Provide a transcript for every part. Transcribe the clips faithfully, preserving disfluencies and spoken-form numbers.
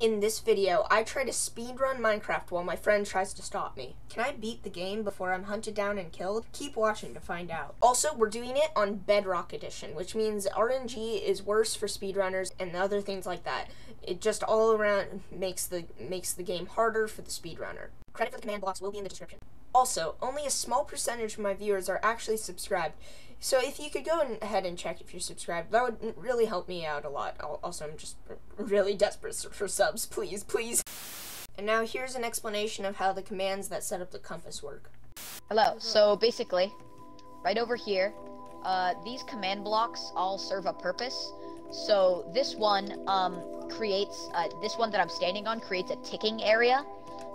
In this video, I try to speedrun Minecraft while my friend tries to stop me. Can I beat the game before I'm hunted down and killed? Keep watching to find out. Also, we're doing it on Bedrock Edition, which means R N G is worse for speedrunners and other things like that. It just all around makes the makes the game harder for the speedrunner. Credit for the command blocks will be in the description. Also, only a small percentage of my viewers are actually subscribed, so if you could go ahead and check if you're subscribed, that would really help me out a lot. Also, I'm just really desperate for subs, please, please. And now here's an explanation of how the commands that set up the compass work. Hello, so basically, right over here, uh, these command blocks all serve a purpose. So this one um, creates, uh, this one that I'm standing on creates a ticking area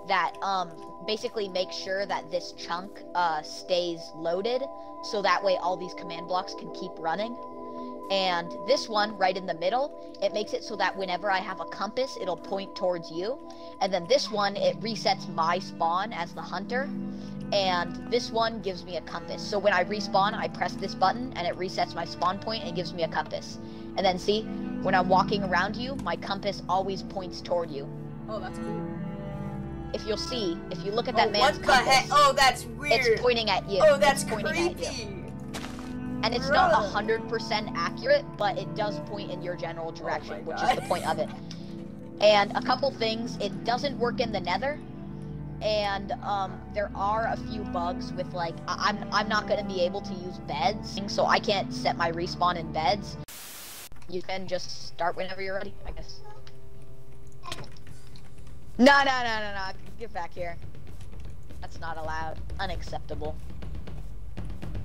that um, basically makes sure that this chunk uh, stays loaded, so that way all these command blocks can keep running. And this one right in the middle, it makes it so that whenever I have a compass, it'll point towards you. And then this one, it resets my spawn as the hunter. And this one gives me a compass. So when I respawn, I press this button and it resets my spawn point and gives me a compass. And then see, when I'm walking around you, my compass always points toward you. Oh, that's cool. If you'll see, if you look at that oh, man's what compass, the heck? Oh, that's weird. It's pointing at you. Oh, that's it's pointing creepy. At you. And it's Bruh. Not one hundred percent accurate, but it does point in your general direction, oh which God. Is the point of it. And a couple things, it doesn't work in the Nether, and um, there are a few bugs with, like, I I'm, I'm not going to be able to use beds, so I can't set my respawn in beds. You can just start whenever you're ready, I guess. No, no, no, no, no. Get back here. That's not allowed. Unacceptable.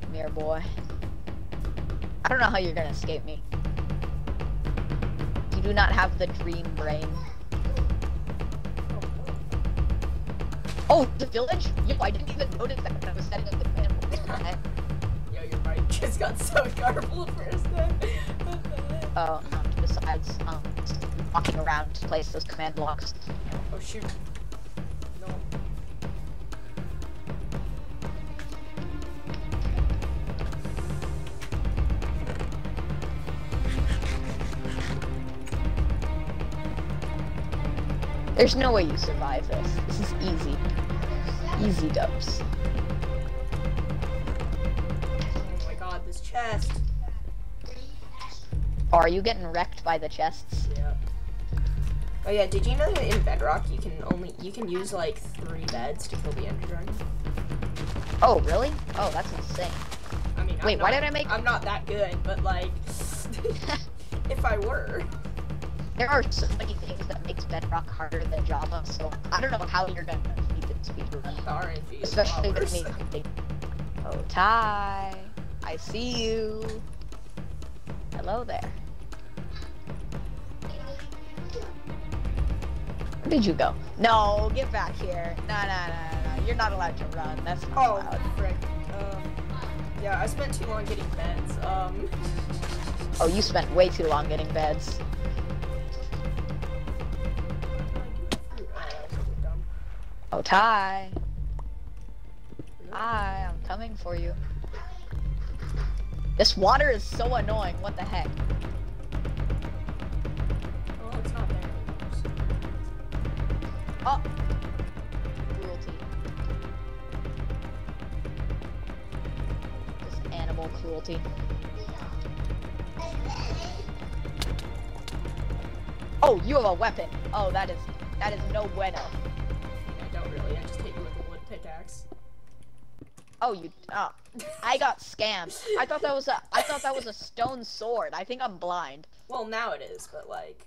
Come here, boy. I don't know how you're gonna escape me. You do not have the dream brain. Oh, the village? Yo, I didn't even notice that when I was setting up the plan. Yo, your mic just got so garbled for a second. Oh, um, besides, um, walking around to place those command blocks. Oh shoot. No. There's no way you survive this. This is easy. Easy dubs. Oh my god, this chest. Oh, are you getting wrecked by the chests? Yeah. Oh yeah, did you know that in Bedrock you can only you can use like three beds to kill the Ender Dragon? Oh really? Oh, that's insane. I mean, wait, I'm why not, did I make? I'm not that good, but like, if I were. There are so many things that makes Bedrock harder than Java, so I don't know how you're gonna beat this speedrun. R N G, especially with me. Oh Ty, I see you. Hello there. Did you go? No, get back here. No, no, no, no, no. You're not allowed to run. That's not oh, allowed. Frick. Um, yeah, I spent too long getting beds. Um. Oh, you spent way too long getting beds. Oh, Ty. Hi, I'm coming for you. This water is so annoying. What the heck? Oh. Cruelty. Just animal cruelty. Oh, you have a weapon. Oh, that is that is no bueno. I don't really. I just hit you with a wood pickaxe. Oh, you. Oh, I got scammed. I thought that was a. I thought that was a stone sword. I think I'm blind. Well, now it is, but like.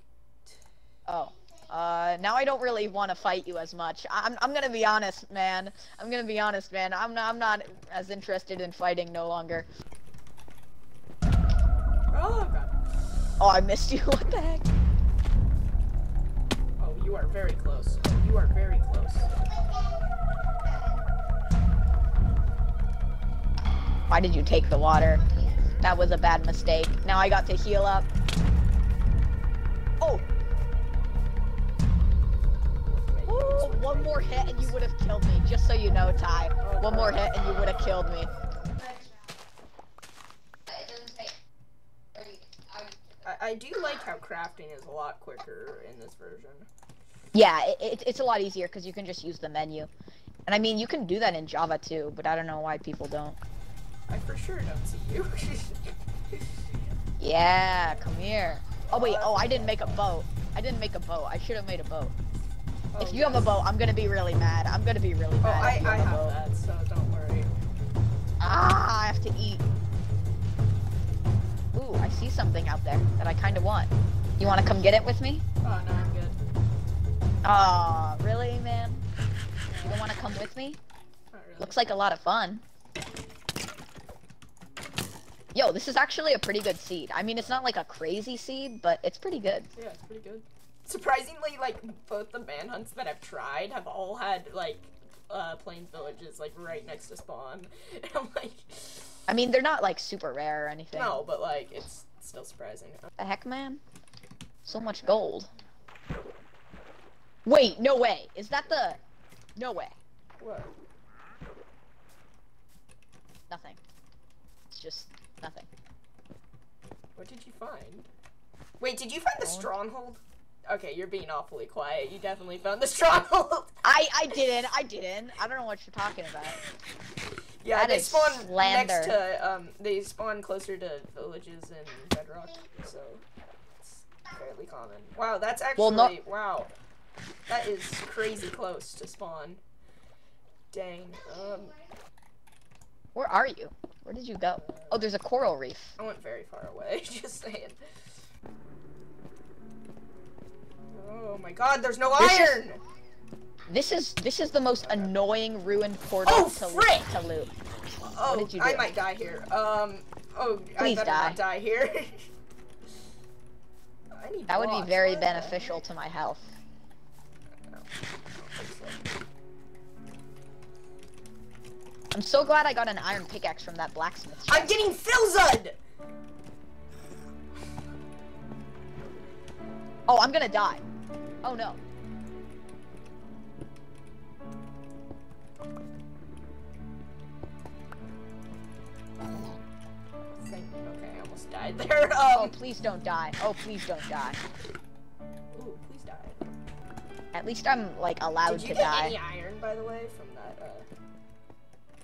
Oh. Uh, now I don't really want to fight you as much. I'm, I'm gonna be honest, man. I'm gonna be honest, man. I'm not, I'm not as interested in fighting no longer. Oh, God. Oh, I missed you. What the heck? Oh, you are very close. You are very close. Why did you take the water? That was a bad mistake. Now I got to heal up. Oh! One more hit and you would have killed me, just so you know, Ty. One more hit and you would have killed me. I, I I do like how crafting is a lot quicker in this version. Yeah, it, it, it's a lot easier because you can just use the menu. And I mean, you can do that in Java too, but I don't know why people don't. I for sure don't see you. Yeah, come here. Oh wait, oh, I didn't make a boat. I didn't make a boat. I should have made a boat. Oh, if you yes. have a boat, I'm gonna be really mad. I'm gonna be really mad. Oh, I, if you I have, have that, so don't worry. Ah, I have to eat. Ooh, I see something out there that I kind of want. You want to come get it with me? Oh, no, I'm good. Aw, oh, really, man? You don't want to come with me? Not really. Looks like a lot of fun. Yo, this is actually a pretty good seed. I mean, it's not like a crazy seed, but it's pretty good. Yeah, it's pretty good. Surprisingly, like, both the manhunts that I've tried have all had, like, uh, plains villages, like, right next to spawn. And I'm like... I mean, they're not, like, super rare or anything. No, but, like, it's still surprising. What the heck, man? So much gold. Wait, no way. Is that the... No way. What? Nothing. It's just nothing. What did you find? Wait, did you find the stronghold? Okay, you're being awfully quiet. You definitely found the stronghold. I, I didn't. I didn't. I don't know what you're talking about. Yeah, that they spawn slander. next to, um, they spawn closer to villages in Bedrock, so it's fairly common. Wow, that's actually, well, not... wow, that is crazy close to spawn. Dang, um. Where are you? Where did you go? Uh, oh, there's a coral reef. I went very far away, just saying. Oh my god, there's no this iron! Is... This is this is the most okay. annoying ruined portal oh, to, frick! to loot. Oh, what did you do? I might die here. Um, oh, Please I better die. not die here. I need that would be very right? beneficial to my health. I don't know. I don't think so. I'm so glad I got an iron pickaxe from that blacksmith chest. I'm getting Filzud! Oh, I'm gonna die. Oh no. Okay, I almost died there. Um, oh, please don't die. Oh, please don't die. Ooh, please die. At least I'm, like, allowed to die. Did you get die. any iron, by the way, from that, uh,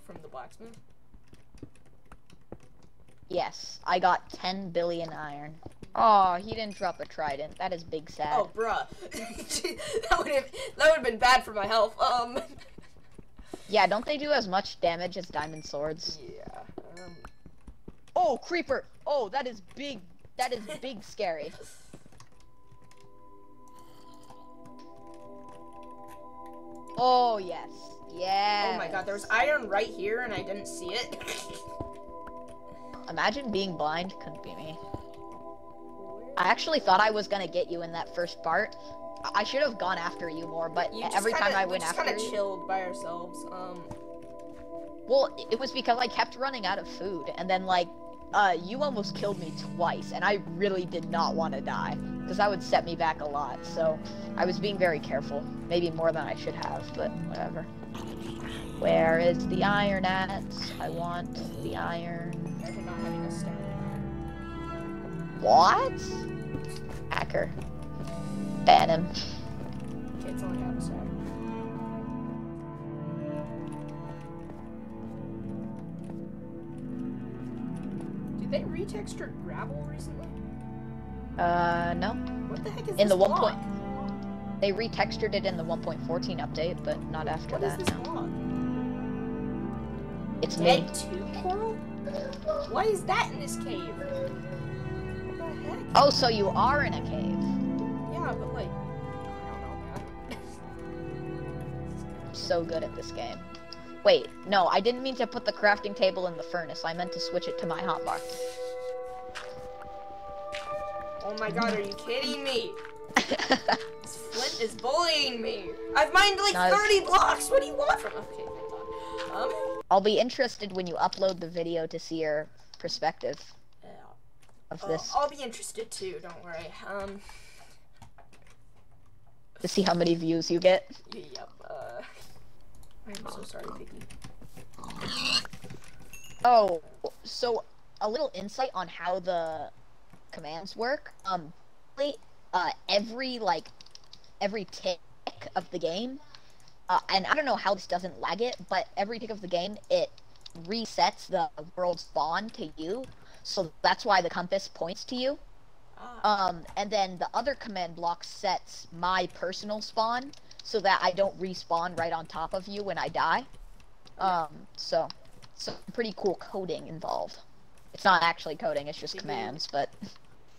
from the blacksmith? Yes, I got ten billion iron. Oh, he didn't drop a trident. That is big sad. Oh, bruh. That would have that would have been bad for my health. Um. Yeah, don't they do as much damage as diamond swords? Yeah. Um... Oh, creeper! Oh, that is big. That is big scary. Oh, yes. Yeah. Oh my god, there was iron right here and I didn't see it. Imagine being blind. Couldn't be me. I actually thought I was gonna get you in that first part. I should have gone after you more, but you every kinda, time I went after you... We just kinda chilled by ourselves, um... Well, it was because I kept running out of food, and then, like, uh, you almost killed me twice, and I really did not want to die, because that would set me back a lot, so I was being very careful. Maybe more than I should have, but whatever. Where is the iron at? I want the iron. I did not having a stone. What? Hacker. Ban him. Okay, it's only outside. Did they retexture gravel recently? Uh, no. What the heck is in this the one block? Point, they retextured it in the one point fourteen update, but not after what that. What is this no. block? It's Dead two coral? Why is that in this cave? What the heck? Oh, so you are in a cave. Yeah, but like, I don't know, man. I'm so good at this game. Wait, no, I didn't mean to put the crafting table in the furnace. I meant to switch it to my hotbar. Oh my god, are you kidding me? This Flint is bullying me. I've mined like no, thirty blocks. What do you want from? Okay, hold on. Um, I'll be interested when you upload the video to see your perspective yeah. of uh, this. I'll be interested too. Don't worry. Um. To see how many views you get. Yep. Uh, I'm so sorry, Piggy. Oh, so a little insight on how the commands work. Um, uh, every like every tick of the game, uh, and I don't know how this doesn't lag it, but every tick of the game it resets the world spawn to you, so that's why the compass points to you. Ah. Um, and then the other command block sets my personal spawn so that I don't respawn right on top of you when I die. Um, so, so pretty cool coding involved. It's not actually coding, it's just commands, but...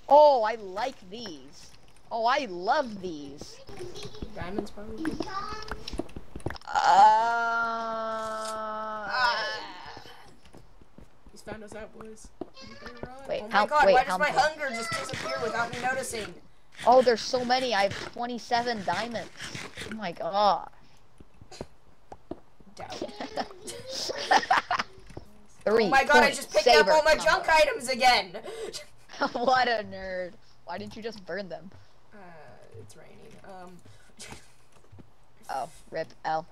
Oh, I like these! Oh, I love these! Diamonds probably? Uh... Ah. He's found us out, boys. Wait, oh my how, god, wait, why does my hunger just disappear without me noticing? Oh, there's so many, I have twenty-seven diamonds. Oh my god. Three, oh my god, I just picked saber. up all my junk oh. items again! What a nerd. Why didn't you just burn them? Uh, it's raining. Um. Oh, rip, L.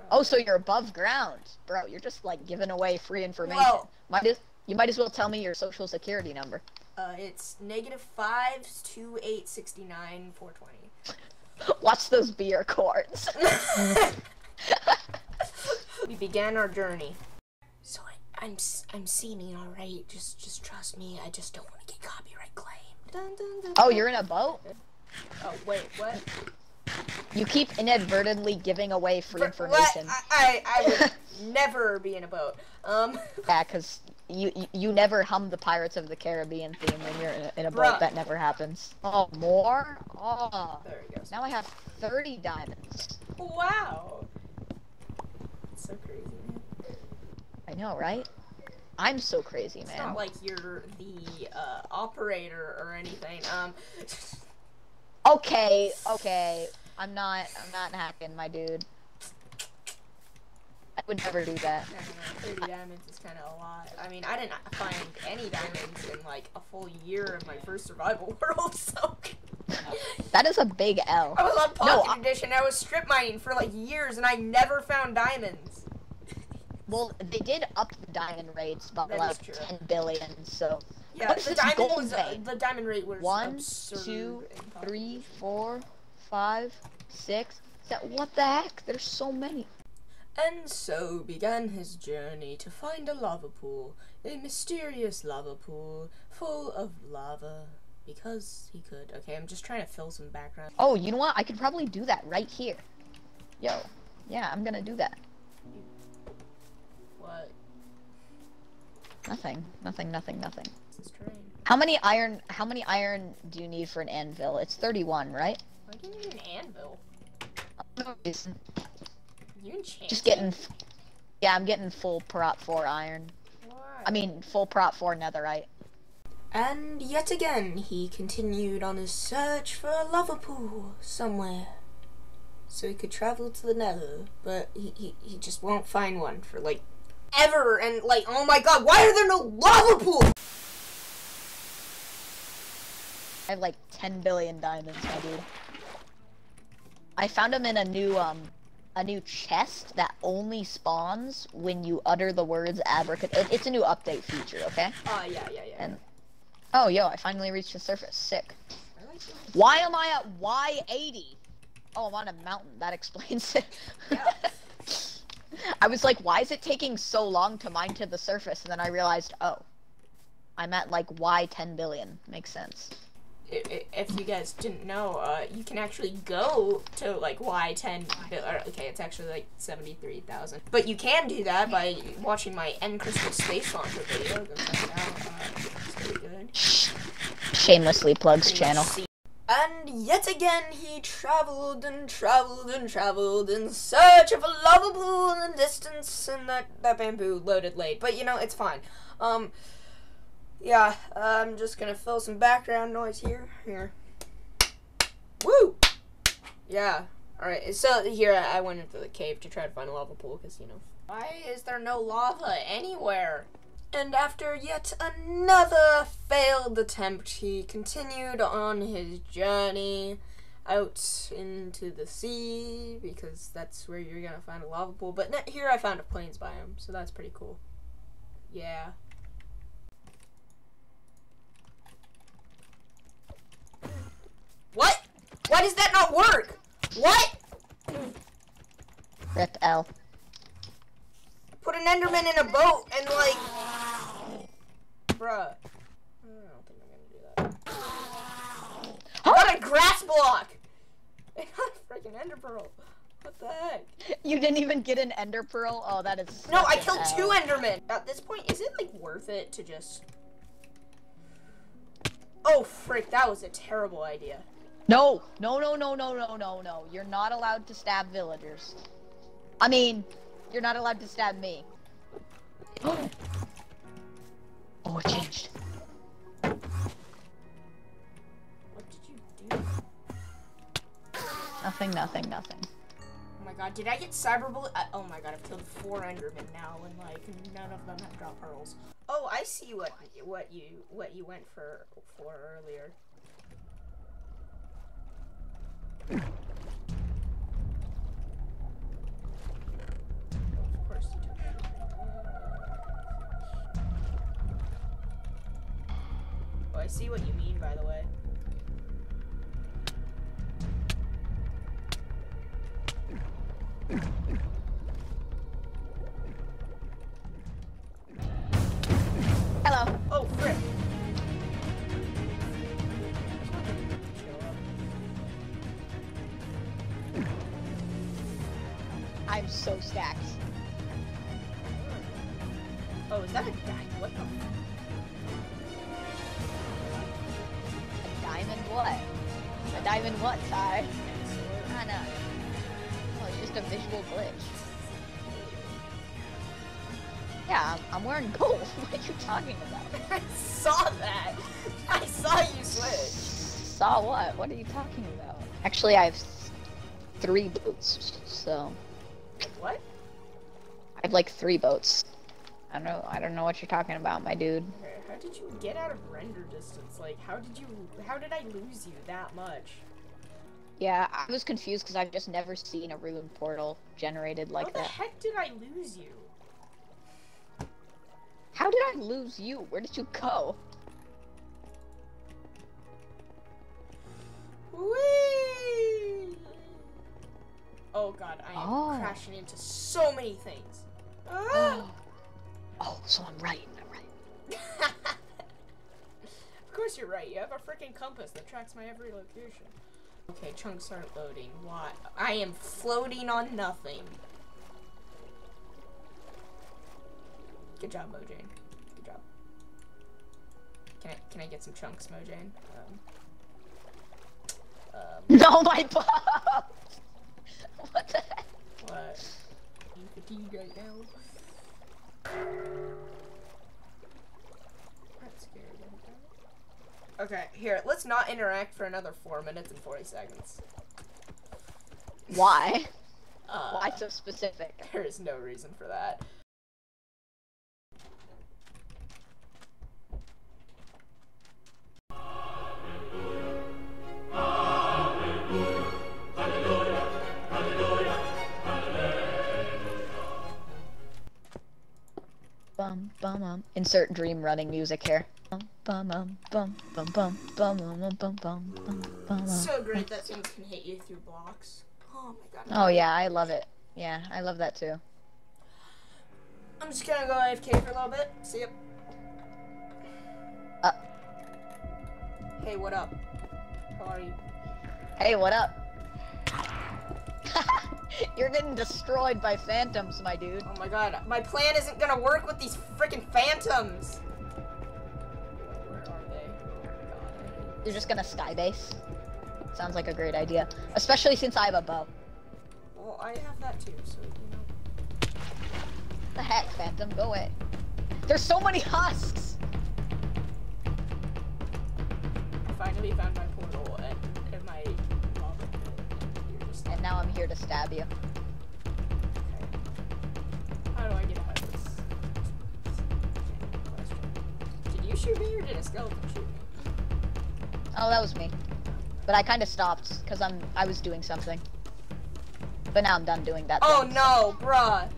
Um, oh, so you're above ground. Bro, you're just, like, giving away free information. Well, might as, you might as well tell me your social security number. Uh, it's negative five two eight sixty nine four twenty. Watch those beer cords. We began our journey. So I, I'm I'm singing, all right. Just just trust me. I just don't want to get copyright claimed. Dun, dun, dun, oh, you're in a boat? Oh wait, what? You keep inadvertently giving away free For, information. What? I I, I would never be in a boat. Um. Yeah, cause you, you you never hum the Pirates of the Caribbean theme when you're in a, in a boat. That never happens. Oh, more? Oh. There we go. Now I have thirty diamonds. Wow. So crazy, man. I know, right? I'm so crazy, man. It's not like you're the uh, operator or anything. Um. Okay, okay. I'm not. I'm not hacking, my dude. I would never do that. I don't know, thirty diamonds is kind of a lot. I mean, I didn't find any diamonds in like a full year of my first survival world, so. That is a big L. I was on Pocket no, Edition. I was strip mining for like years, and I never found diamonds. Well, they did up the diamond rates by that like ten billion. So yeah, the diamond, was, uh, the diamond rate was one, two, three, four, five, six. That what the heck? There's so many. And so began his journey to find a lava pool, a mysterious lava pool full of lava. Because he could. Okay, I'm just trying to fill some background. Oh, you know what? I could probably do that right here. Yo. Yeah, I'm gonna do that. What? Nothing. Nothing, nothing, nothing. This terrain. How many iron how many iron do you need for an anvil? It's thirty-one, right? Why do you need an anvil? No reason. You enchanted. Just getting Yeah, I'm getting full prop four iron. Why? I mean full prop four netherite. And yet again, he continued on his search for a lava pool somewhere, so he could travel to the nether, but he, he, he just won't find one for, like, ever, and, like, oh my god, why are there no lava pools? I have, like, ten billion diamonds, my dude. I found them in a new, um, a new chest that only spawns when you utter the words abracadabra. It, it's a new update feature, okay? Oh, uh, yeah, yeah, yeah. And oh, yo, I finally reached the surface. Sick. Why am I at Y eighty? Oh, I'm on a mountain. That explains it. Yeah. I was like, why is it taking so long to mine to the surface? And then I realized, oh, I'm at, like, Y ten billion. Makes sense. If you guys didn't know, uh, you can actually go to, like, Y ten... Okay, it's actually, like, seventy-three thousand. But you can do that by watching my End Crystal Space Launcher video. Go check it out. Uh, Shamelessly plugs channel. And yet again he traveled and traveled and traveled in search of a lava pool in the distance, and that, that bamboo loaded late. But you know, it's fine. Um, yeah, uh, I'm just gonna fill some background noise here. Here. Woo! Yeah, alright, so here I went into the cave to try to find a lava pool, because you know. Why is there no lava anywhere? And after yet another failed attempt, he continued on his journey out into the sea, because that's where you're gonna find a lava pool. But here I found a plains biome, so that's pretty cool. Yeah. Why does that not work? What? Rip L. Put an Enderman in a boat and like... Bruh. I don't think I'm gonna do that. I got a grass block! I got a freaking Ender Pearl. What the heck? You didn't even get an Ender Pearl? Oh, that is... No, I killed L. two Endermen! At this point, is it like worth it to just... Oh, frick, that was a terrible idea. No, no, no, no, no, no, no, no. You're not allowed to stab villagers. I mean, you're not allowed to stab me. Oh, it changed. What did you do? Nothing, nothing, nothing. Oh my god, did I get cyber bullet? I oh my god, I've killed four Endermen now, and like none of them have dropped pearls. Oh, I see what what you what you went for for earlier. Of course you took it. Oh, I see what you mean, by the way. Hello. Oh, frick. I'm so stacked. Oh, is that a diamond? What the? A diamond what? A diamond what, Ty? I know. Oh, it's just a visual glitch. Yeah, I'm, I'm wearing gold. What are you talking about? I saw that. I saw you switch. Saw what? What are you talking about? Actually, I have three boots, so... What? I have like three boats. I don't know. I don't know what you're talking about, my dude. How did you get out of render distance? Like, how did you? How did I lose you that much? Yeah, I was confused because I've just never seen a ruined portal generated like that. How the heck did I lose you? How did I lose you? Where did you go? Whee! Oh god, I am oh. crashing into so many things. Ah! Oh. oh, so I'm right, I'm right. Of course you're right, you have a freaking compass that tracks my every location. Okay, chunks aren't loading, why? I am floating on nothing. Good job, Mojang. Good job. Can I, can I get some chunks, Mojang? Um, um, no, my buff! What the heck? What? I'm fatigued right now. That's scary. Okay, here, let's not interact for another four minutes and forty seconds. Why? uh, Why so specific? There is no reason for that. Bum bum bum. Insert Dream running music here. Bum bum bum bum bum bum bum bum bum bum bum. So great that things can hit you through blocks. Oh my god. Oh yeah, I love it. Yeah, I love that too. I'm just gonna go A F K for a little bit. See ya. Uh. Hey, what up? How are you? Hey, what up? You're getting destroyed by phantoms, my dude. Oh my god, my plan isn't gonna work with these freaking phantoms! Where are they? Oh, you're just gonna skybase. Sounds like a great idea. Especially since I have a bow. Well, I have that too, so you know. What the heck, phantom? Go away. There's so many husks! I finally found my portal and, and my... And now I'm here to stab you. Okay. How do I get out of this? Did you shoot me or did a skeleton shoot me? Oh, that was me. But I kind of stopped because I'm I was doing something. But now I'm done doing that. Oh thing, no, so. bruh.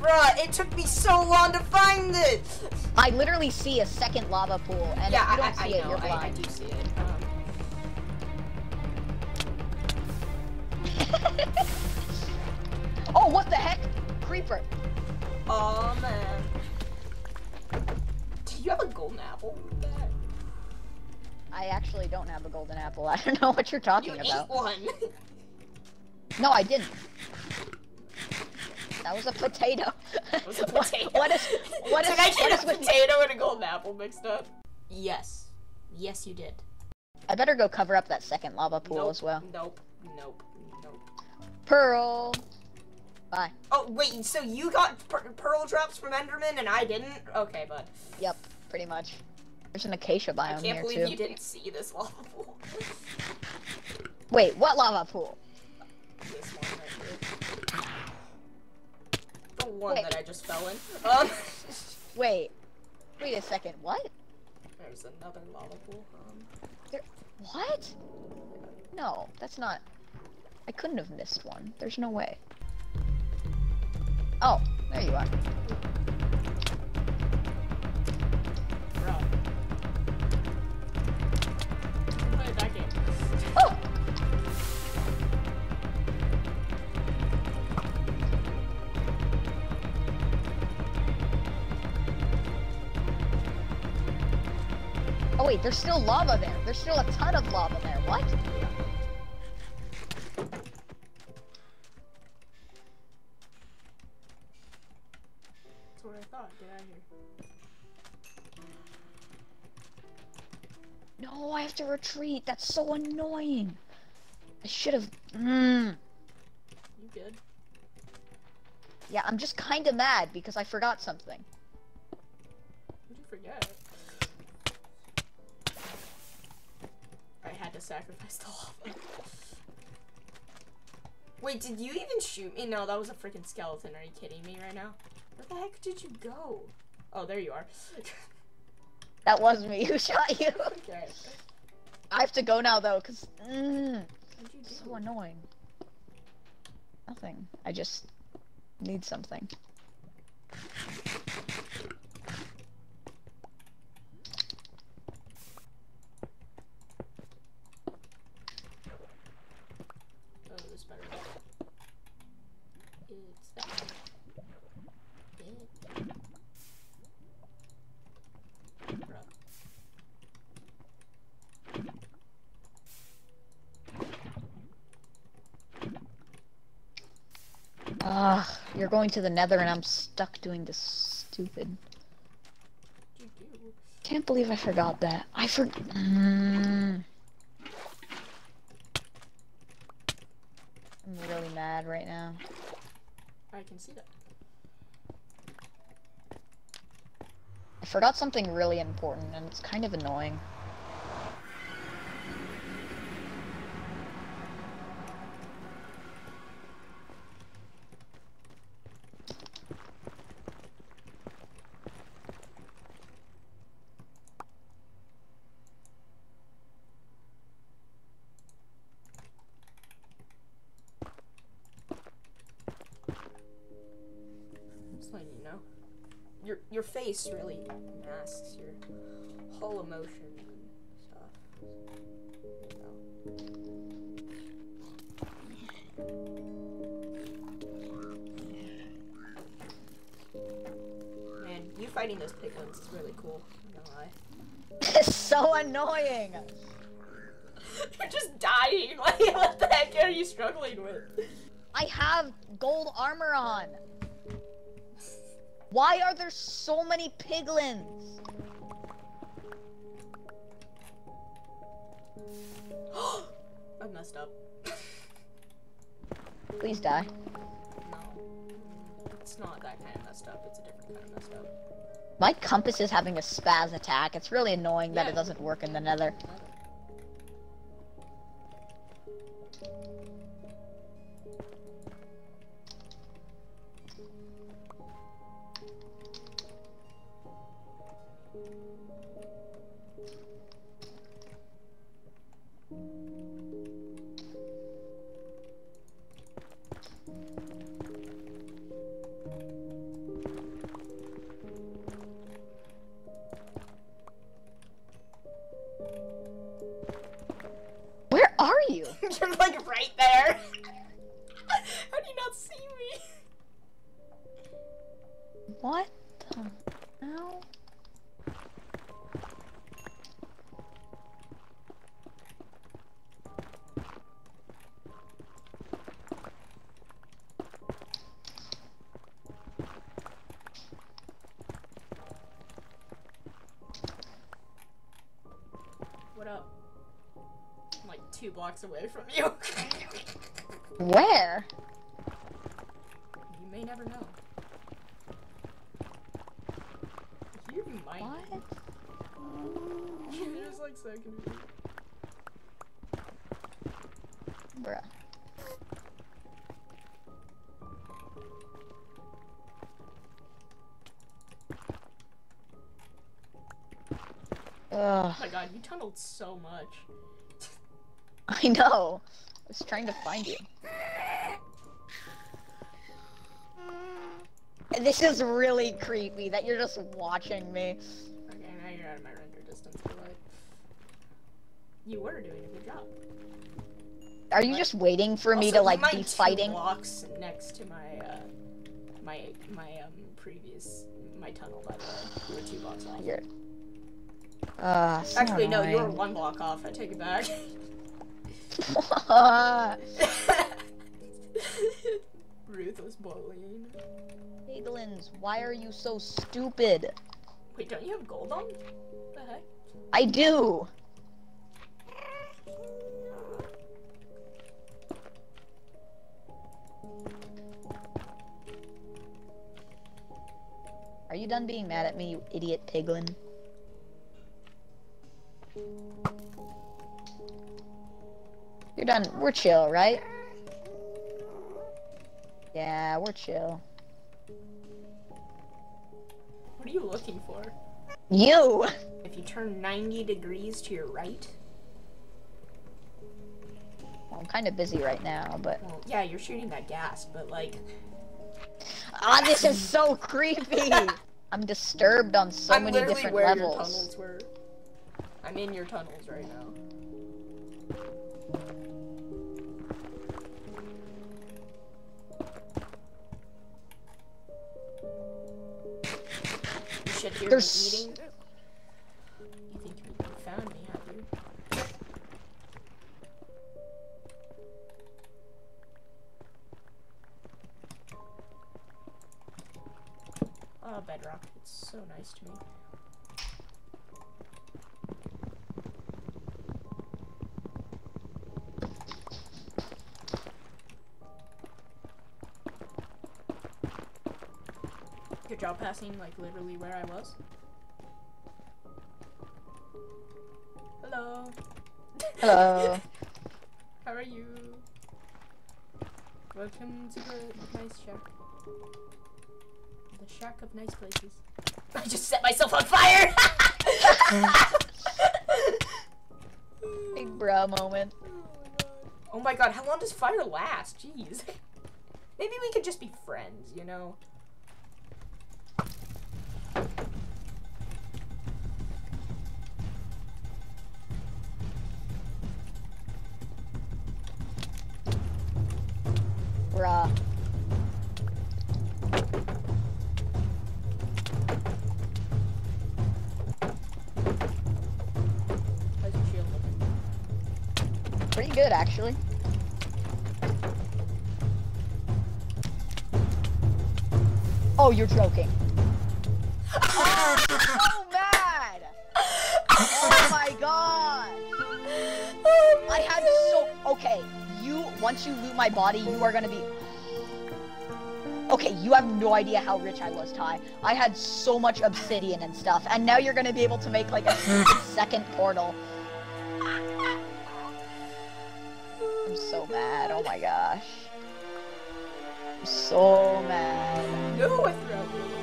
Bruh, it took me so long to find this. I literally see a second lava pool, and yeah, if you don't I, see I, it, I know. you're blind. I, I do see it. Um... Oh, what the heck? Creeper. Oh man. Do you have a golden apple? I actually don't have a golden apple. I don't know what you're talking you about. You ate one. No, I didn't. That was a potato. That was a potato. What, what is? What is? Did I get a potato and a golden apple mixed up? Yes. Yes, you did. I better go cover up that second lava pool nope, as well. Nope. Nope. Nope. Pearl. Bye. Oh wait, so you got per pearl drops from Enderman and I didn't? Okay, bud. Yep. Pretty much. There's an acacia biome here too. I can't believe too. you didn't see this lava pool. Wait, what lava pool? This one right here. The one wait. that I just fell in. Um. Wait. Wait a second. What? There's another lava pool. Um. There. What? No, that's not. I couldn't have missed one. There's no way. Oh, there you are. Bro. Oh! Oh wait, there's still lava there. There's still a ton of lava there. What? That's what I thought. Get out of here. No, I have to retreat. That's so annoying. I should have. Mm. You good? Yeah, I'm just kind of mad because I forgot something. What did you forget? I had to sacrifice the lava. Wait, did you even shoot me? No, that was a freaking skeleton. Are you kidding me right now? Where the heck did you go? Oh, there you are. That was me who shot you. Okay. I have to go now though, cause mm, it's so annoying. Nothing. I just need something. Oh, this better. It's that. Ugh, you're going to the nether and I'm stuck doing this stupid. Can't believe I forgot that. I for- mm. I'm really mad right now. I can see that. I forgot something really important and it's kind of annoying. Your your face really masks your whole emotion and stuff. So. Man, you fighting those piglins is really cool. I'm not gonna lie. It's so annoying. You're just dying. Like, what the heck are you struggling with? I have gold armor on. Why are there so many piglins? I messed up. Please die. No. It's not that kind of messed up, it's a different kind of messed up. My compass is having a spaz attack. It's really annoying yeah. that it doesn't work in the nether. What the hell? What up? I'm like two blocks away from you. Where? You may never know. You might. What? You're just like so confused. Bruh. Ugh. Oh my god, you tunneled so much. I know. I was trying to find you. This is really creepy that you're just watching me. Okay, now you're out of my render distance, but like, you were doing a good job. Are you like, just waiting for me to like be fighting? Also, my two blocks next to my uh, my my um previous my tunnel by the way. You were two blocks off. You're... Uh, so Actually, annoying. No, you were one block off. I take it back. Ruthless bullying. Piglins, why are you so stupid? Wait, don't you have gold on? What the heck? I do! Are you done being mad at me, you idiot piglin? You're done. We're chill, right? Yeah, we're chill. What are you looking for? You! If you turn ninety degrees to your right. Well, I'm kind of busy right now, but... Well, yeah, you're shooting that gas, but like... Ah, this is so creepy! I'm disturbed on so I'm many different where levels. Your tunnels were. I'm in your tunnels right now. You're There's... eating. You think you found me, have you? Oh, Bedrock, it's so nice to me. Good job passing, like, literally where I was. Hello. Hello. How are you? Welcome to the nice shack. The shack of nice places. I just set myself on fire! Big bruh moment. Oh my god, how long does fire last? Jeez. Maybe we could just be friends, you know? Bruh. How's your shield looking? Pretty good, actually. Oh, you're joking. Oh, I'm so mad! Oh my god! Oh my I had so- Okay. Once you loot my body, you are gonna be... Okay, you have no idea how rich I was, Ty. I had so much obsidian and stuff, and now you're gonna be able to make, like, a second portal. I'm so mad, oh my gosh. I'm so mad. No, I threw out the...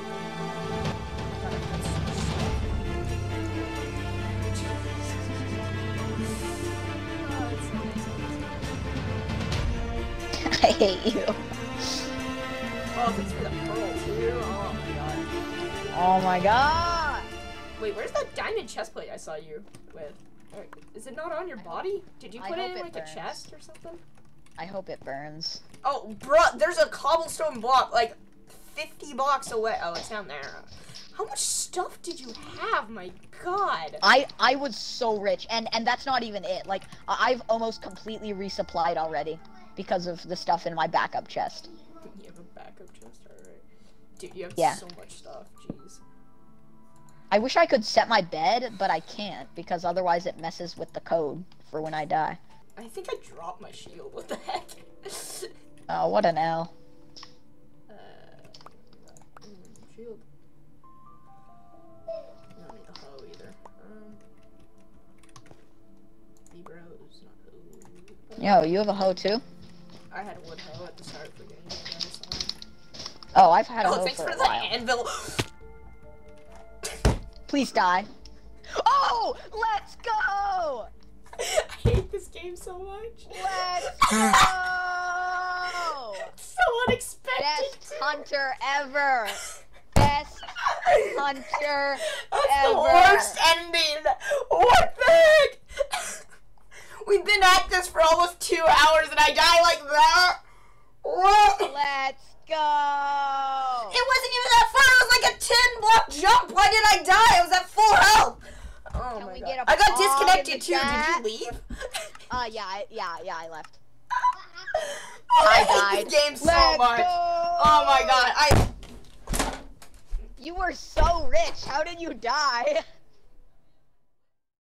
I hate you. Oh, it's for the pearl too. Oh my god. Oh my god. Wait, where's that diamond chestplate I saw you with? Is it not on your body? Did you put it in like a chest or something? I hope it burns. Oh, bruh, there's a cobblestone block like fifty blocks away. Oh, it's down there. How much stuff did you have? My God. I I was so rich, and and that's not even it. Like I've almost completely resupplied already because of the stuff in my backup chest. You have a backup chest, alright? Dude, you have yeah. so much stuff. Jeez. I wish I could set my bed, but I can't because otherwise it messes with the code for when I die. I think I dropped my shield. What the heck? Oh, what an L. Uh, shield. I don't need a hoe either. Um, the bros, not hoe. Yo, you have a hoe too? I had a wood hoe at the start of the game. Oh, I've had a oh, hoe for a while. Oh, thanks for the anvil. Please die. Oh, let's go! I hate this game so much. Let's go! It's so unexpected. Best hunter ever. Best hunter That's ever. That's the worst ending. What the heck? We've been at this for almost two hours and I die like that? What? Let's go! It wasn't even that far. It was like a ten block jump. Why did I die? I was at full health. Oh Can my we God. Get a I got disconnected too. Chat? Did you leave? Uh, yeah, I, yeah, yeah. I left. I, I hate died. This game so Let's much. Go. Oh my God! I. You were so rich. How did you die?